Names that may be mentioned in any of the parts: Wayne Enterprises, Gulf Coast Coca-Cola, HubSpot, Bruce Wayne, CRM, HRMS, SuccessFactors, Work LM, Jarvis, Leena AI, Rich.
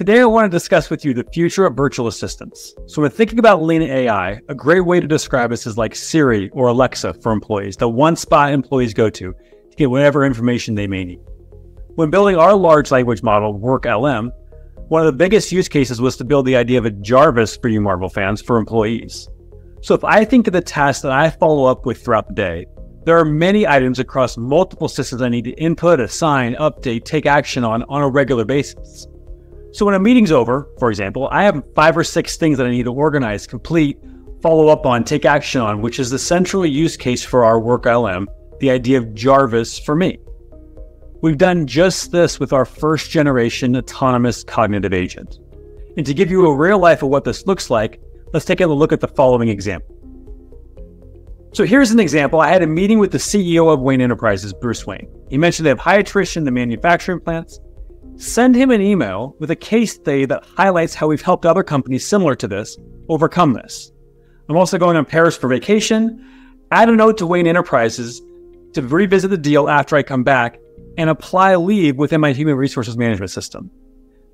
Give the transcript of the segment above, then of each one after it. Today, I want to discuss with you the future of virtual assistants. So when thinking about Leena AI, a great way to describe this is like Siri or Alexa for employees, the one spot employees go to get whatever information they may need. When building our large language model, Work LM, one of the biggest use cases was to build the idea of a Jarvis for you Marvel fans for employees. So if I think of the tasks that I follow up with throughout the day, there are many items across multiple systems I need to input, assign, update, take action on a regular basis. So when a meeting's over, for example, I have 5 or 6 things that I need to organize, complete, follow up on, take action on, which is the central use case for our Work LM, the idea of Jarvis for me. We've done just this with our first generation autonomous cognitive agent. And to give you a real life of what this looks like, let's take a look at the following example. So here's an example. I had a meeting with the CEO of Wayne Enterprises, Bruce Wayne. He mentioned they have high attrition in the manufacturing plants. Send him an email with a case study that highlights how we've helped other companies similar to this overcome this. I'm also going to Paris for vacation. Add a note to Wayne Enterprises to revisit the deal after I come back and apply leave within my human resources management system.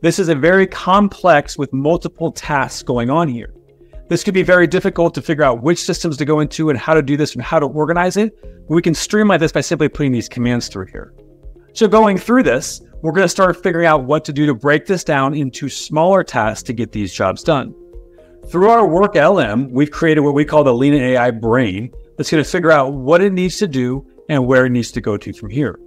This is a very complex with multiple tasks going on here. This could be very difficult to figure out which systems to go into and how to do this and how to organize it. We can streamline this by simply putting these commands through here. So going through this, we're going to start figuring out what to do to break this down into smaller tasks to get these jobs done. Through our Work LM, we've created what we call the Leena AI brain that's going to figure out what it needs to do and where it needs to go to from here.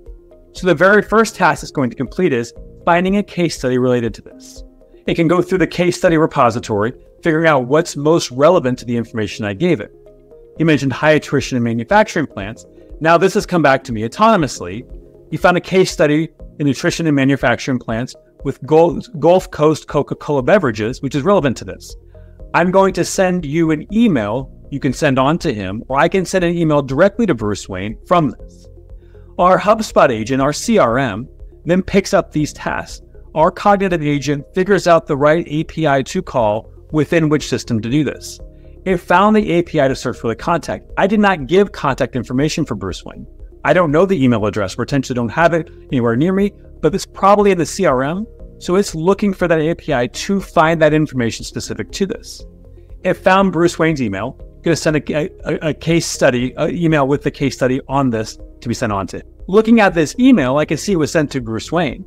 So the very first task it's going to complete is finding a case study related to this. It can go through the case study repository, figuring out what's most relevant to the information I gave it. You mentioned high attrition in manufacturing plants. Now this has come back to me autonomously. You found a case study in nutrition and manufacturing plants with Gulf Coast Coca-Cola beverages, which is relevant to this. I'm going to send you an email you can send on to him, or I can send an email directly to Bruce Wayne from this. Our HubSpot agent, our CRM, then picks up these tasks. Our cognitive agent figures out the right API to call within which system to do this. It found the API to search for the contact. I did not give contact information for Bruce Wayne. I don't know the email address, potentially don't have it anywhere near me, but it's probably in the CRM. So it's looking for that API to find that information specific to this. It found Bruce Wayne's email. I'm going to send a case study, an email with the case study on this to be sent on to it. Looking at this email, I can see it was sent to Bruce Wayne.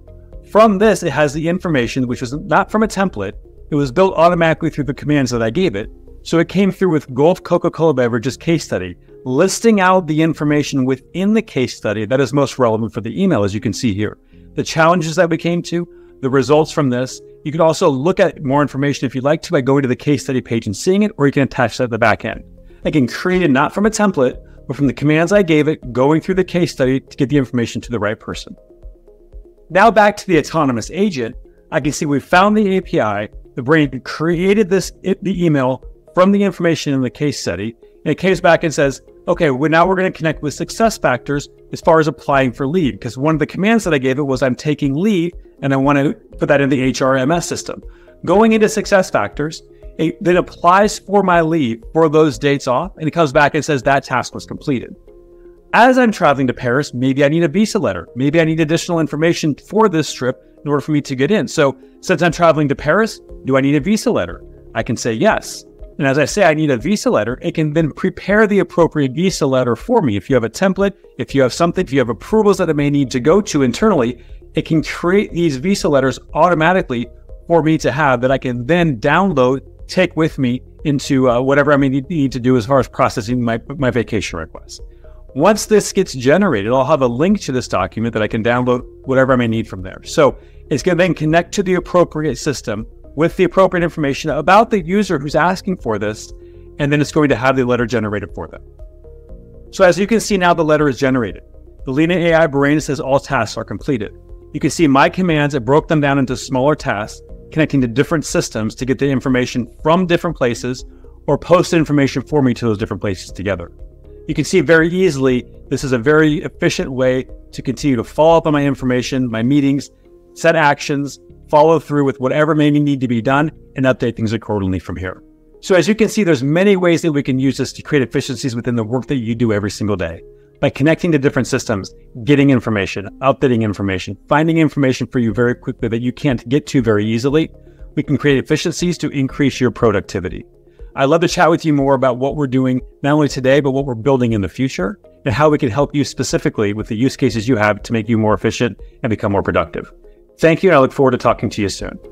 From this, it has the information, which was not from a template. It was built automatically through the commands that I gave it. So it came through with Gulf Coca-Cola beverages case study, listing out the information within the case study that is most relevant for the email, as you can see here. The challenges that we came to, the results from this. You can also look at more information if you'd like to by going to the case study page and seeing it, or you can attach that at the back end. I can create it not from a template, but from the commands I gave it, going through the case study to get the information to the right person. Now back to the autonomous agent, I can see we found the API, the brain created the email from the information in the case study, and it comes back and says, okay, well, now we're going to connect with SuccessFactors as far as applying for leave, because one of the commands that I gave it was I'm taking leave and I want to put that in the HRMS system. Going into SuccessFactors, it then applies for my leave for those dates off, and it comes back and says that task was completed. As I'm traveling to Paris, maybe I need a visa letter. Maybe I need additional information for this trip in order for me to get in. So since I'm traveling to Paris, do I need a visa letter? I can say yes. And as I say, I need a visa letter, it can then prepare the appropriate visa letter for me. If you have a template, if you have something, if you have approvals that it may need to go to internally, it can create these visa letters automatically for me to have that I can then download, take with me into whatever I may need to do as far as processing my vacation request. Once this gets generated, I'll have a link to this document that I can download whatever I may need from there. So it's going to then connect to the appropriate system with the appropriate information about the user who's asking for this, and then it's going to have the letter generated for them. So as you can see now, the letter is generated. The Leena AI brain says all tasks are completed. You can see my commands, it broke them down into smaller tasks, connecting to different systems to get the information from different places or post information for me to those different places together. You can see very easily, this is a very efficient way to continue to follow up on my information, my meetings, set actions, follow through with whatever may need to be done, and update things accordingly from here. So as you can see, there's many ways that we can use this to create efficiencies within the work that you do every single day. By connecting to different systems, getting information, updating information, finding information for you very quickly that you can't get to very easily, We can create efficiencies to increase your productivity. I'd love to chat with you more about what we're doing, not only today, but what we're building in the future and how we can help you specifically with the use cases you have to make you more efficient and become more productive. Thank you, and I look forward to talking to you soon.